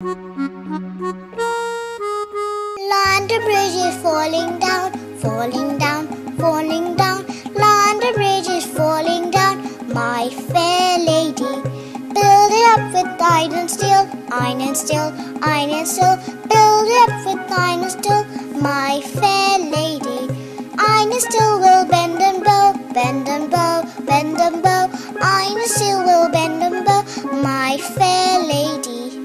London Bridge is falling down, falling down, falling down. London Bridge is falling down, my fair lady. Build it up with iron and steel, iron and steel, iron and steel. Build it up with iron and steel, my fair lady. Iron and steel will bend and bow, bend and bow, bend and bow. Iron and steel will bend and bow, my fair lady.